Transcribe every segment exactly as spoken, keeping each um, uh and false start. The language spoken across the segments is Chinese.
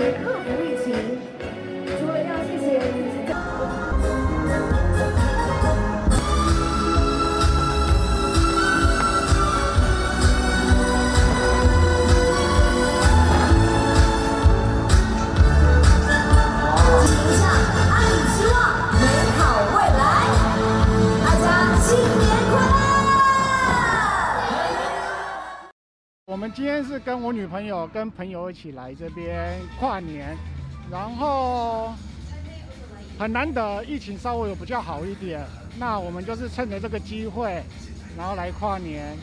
学克服疫情，除了要谢谢自己。指向爱与希望，美好未来，大家新年快乐！我们今天是跟我女朋友、跟朋友一起来这边跨年，然后很难得疫情稍微有比较好一点，那我们就是趁着这个机会，然后来跨年，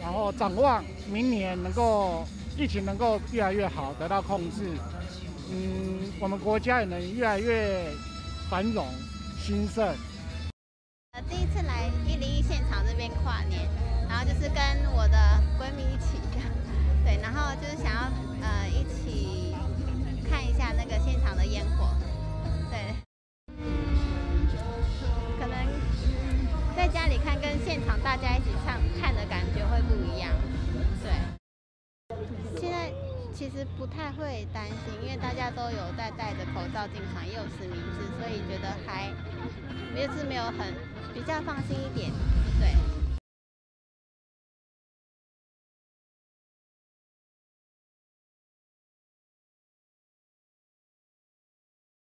然后展望明年能够疫情能够越来越好，得到控制。 嗯，我们国家也能越来越繁荣兴盛。呃，第一次来一零一现场这边跨年，然后就是跟我的闺蜜一起这样，对，然后就是想要呃一起看一下那个现场的烟火，对。可能在家里看跟现场大家一起唱看的感觉会不一样，对。现在。 其实不太会担心，因为大家都有在戴着口罩进场，也有实名制，所以觉得还，就是没有很比较放心一点，对。